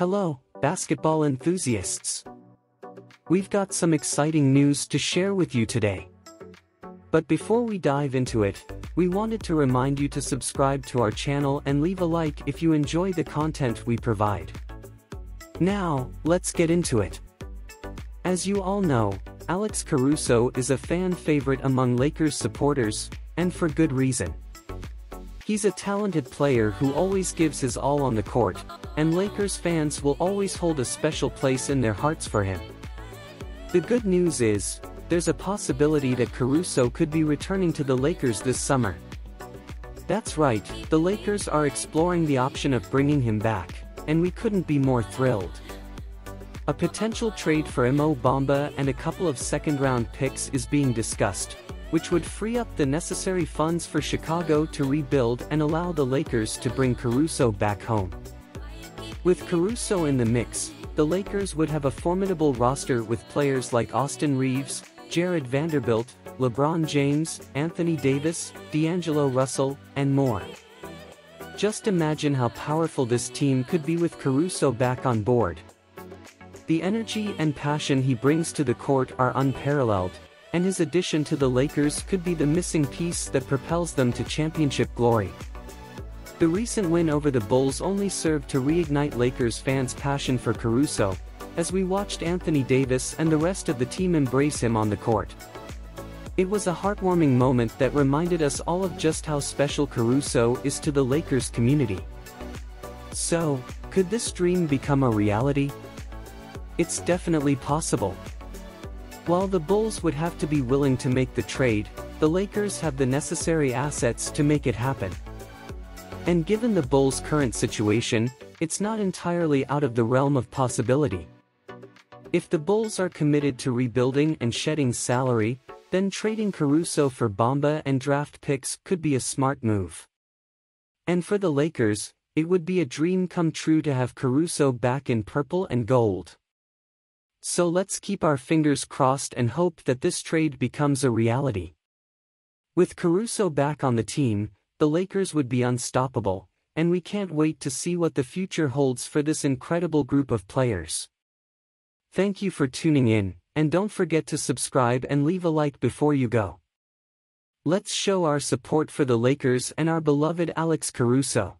Hello, basketball enthusiasts. We've got some exciting news to share with you today. But before we dive into it, we wanted to remind you to subscribe to our channel and leave a like if you enjoy the content we provide. Now, let's get into it. As you all know, Alex Caruso is a fan favorite among Lakers supporters, and for good reason. He's a talented player who always gives his all on the court, and Lakers fans will always hold a special place in their hearts for him. The good news is, there's a possibility that Caruso could be returning to the Lakers this summer. That's right, the Lakers are exploring the option of bringing him back, and we couldn't be more thrilled. A potential trade for Mo Bamba and a couple of second-round picks is being discussed, which would free up the necessary funds for Chicago to rebuild and allow the Lakers to bring Caruso back home. With Caruso in the mix, the Lakers would have a formidable roster with players like Austin Reeves, Jared Vanderbilt, LeBron James, Anthony Davis, D'Angelo Russell, and more. Just imagine how powerful this team could be with Caruso back on board. The energy and passion he brings to the court are unparalleled, and his addition to the Lakers could be the missing piece that propels them to championship glory. The recent win over the Bulls only served to reignite Lakers fans' passion for Caruso, as we watched Anthony Davis and the rest of the team embrace him on the court. It was a heartwarming moment that reminded us all of just how special Caruso is to the Lakers community. So, could this dream become a reality? It's definitely possible. While the Bulls would have to be willing to make the trade, the Lakers have the necessary assets to make it happen. And given the Bulls' current situation, it's not entirely out of the realm of possibility. If the Bulls are committed to rebuilding and shedding salary, then trading Caruso for Bamba and draft picks could be a smart move. And for the Lakers, it would be a dream come true to have Caruso back in purple and gold. So let's keep our fingers crossed and hope that this trade becomes a reality. With Caruso back on the team, the Lakers would be unstoppable, and we can't wait to see what the future holds for this incredible group of players. Thank you for tuning in, and don't forget to subscribe and leave a like before you go. Let's show our support for the Lakers and our beloved Alex Caruso.